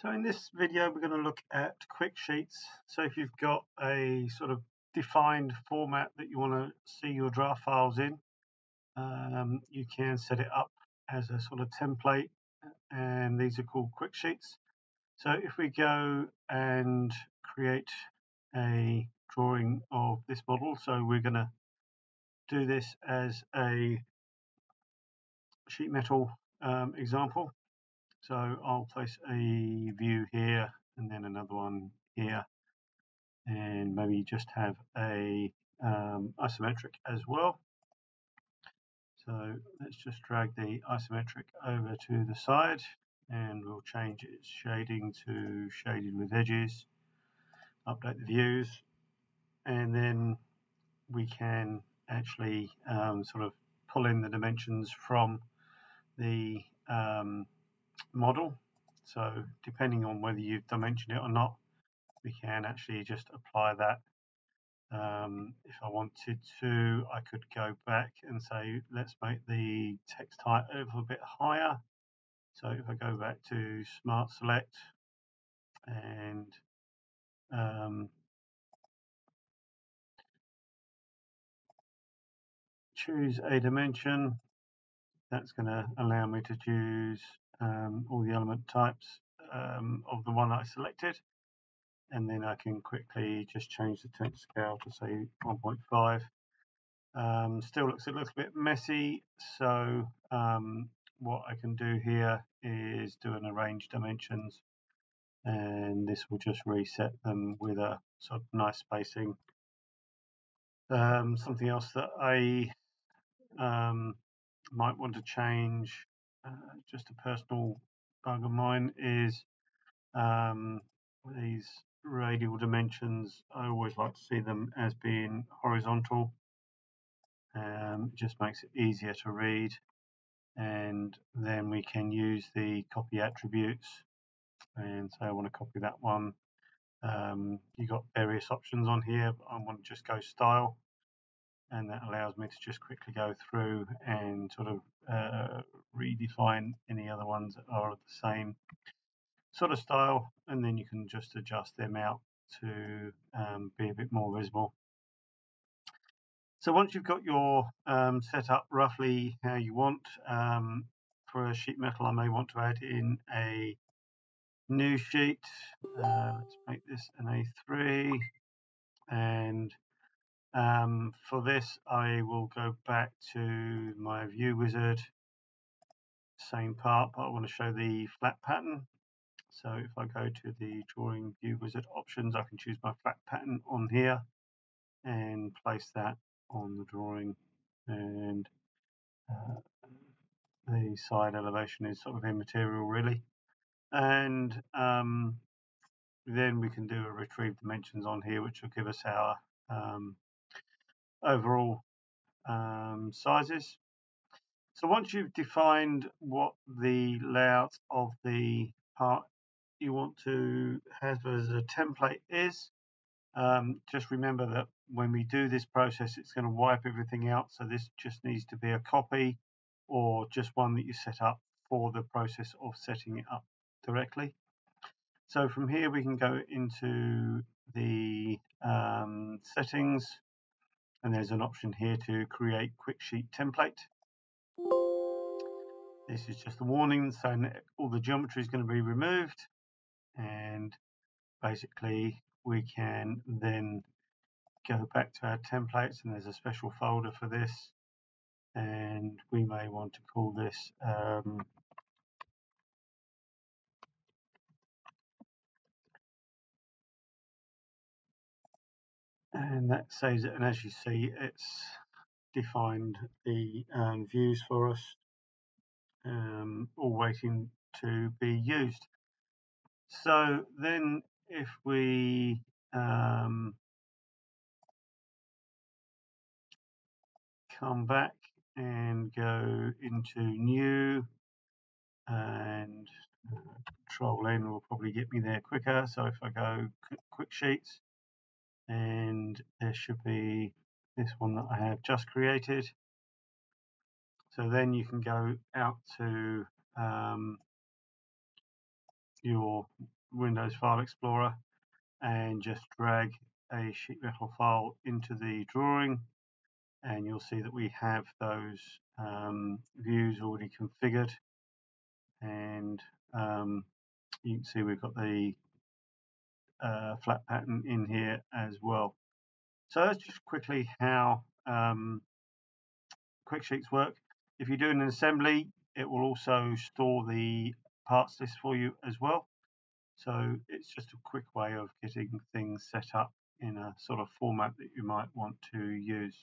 So in this video, we're going to look at quick sheets. So if you've got a sort of defined format that you want to see your draft files in, you can set it up as a sort of template, and these are called quick sheets. So if we go and create a drawing of this model, so we're going to do this as a sheet metal example. So I'll place a view here and then another one here, and maybe just have a isometric as well. So let's just drag the isometric over to the side, and we'll change its shading to shaded with edges, update the views, and then we can actually sort of pull in the dimensions from the model. So depending on whether you've dimensioned it or not, we can actually just apply that. If I wanted to, I could go back and say, let's make the text height a little bit higher. So if I go back to Smart Select and choose a dimension, that's going to allow me to choose all the element types of the one I selected. And then I can quickly just change the temp scale to say 1.5. Still looks a little bit messy, so what I can do here is do an arrange dimensions, and this will just reset them with a sort of nice spacing. Something else that I might want to change, just a personal bug of mine, is these radial dimensions. I always like to see them as being horizontal. It just makes it easier to read, and then we can use the copy attributes and say I want to copy that one. You've got various options on here, but I want to just go style, and that allows me to just quickly go through and sort of redefine any other ones that are of the same sort of style, and then you can just adjust them out to be a bit more visible. So once you've got your set up roughly how you want, for a sheet metal I may want to add in a new sheet. Let's make this an A3, and for this I will go back to my view wizard, same part, but I want to show the flat pattern. So if I go to the drawing view wizard options, I can choose my flat pattern on here and place that on the drawing, and the side elevation is sort of immaterial really, and then we can do a retrieve dimensions on here, which will give us our overall sizes. So once you've defined what the layout of the part you want to have as a template is, just remember that when we do this process, it's going to wipe everything out, so this just needs to be a copy or just one that you set up for the process of setting it up directly. So from here we can go into the settings, and there's an option here to create quick sheet template. This is just a warning saying that all the geometry is going to be removed, and basically we can then go back to our templates, and there's a special folder for this, and we may want to call this and that saves it, and as you see it's defined the views for us, all waiting to be used. So then if we come back and go into new and Control N will probably get me there quicker. So if I go quick sheets, and there should be this one that I have just created. So then you can go out to your Windows File Explorer and just drag a sheet metal file into the drawing, and you'll see that we have those views already configured, and you can see we've got the flat pattern in here as well. So that's just quickly how quick sheets work. If you do an assembly, it will also store the parts list for you as well. So it's just a quick way of getting things set up in a sort of format that you might want to use.